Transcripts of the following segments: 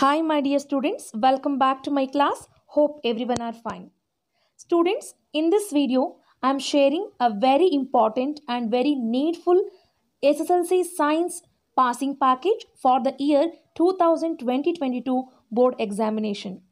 Hi my dear students, welcome back to my class. Hope everyone are fine. Students, in this video I am sharing a very important and very needful SSLC science passing package for the year 2020-22 board examination.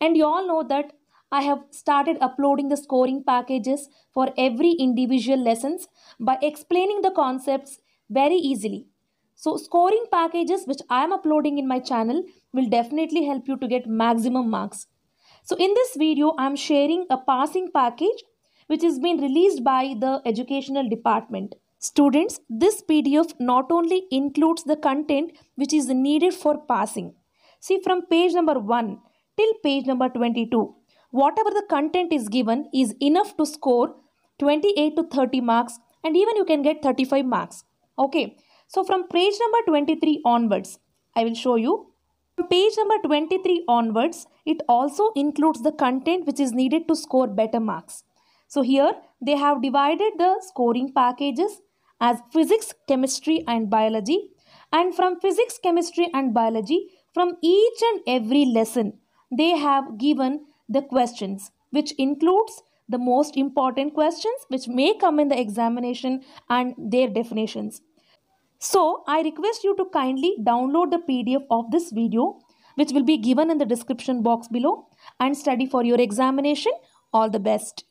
And you all know that I have started uploading the scoring packages for every individual lessons by explaining the concepts very easily. So scoring packages which I am uploading in my channel will definitely help you to get maximum marks. So in this video I am sharing a passing package which has been released by the educational department. Students, this PDF not only includes the content which is needed for passing. See, from page number 1 till page number 22, whatever the content is given is enough to score 28 to 30 marks, and even you can get 35 marks. Okay. So from page number 23 onwards, I will show you. From page number 23 onwards, it also includes the content which is needed to score better marks. So here they have divided the scoring packages as physics, chemistry and biology. And from physics, chemistry and biology, from each and every lesson, they have given the questions, which includes the most important questions which may come in the examination and their definitions. So, I request you to kindly download the PDF of this video, which will be given in the description box below, and study for your examination. All the best.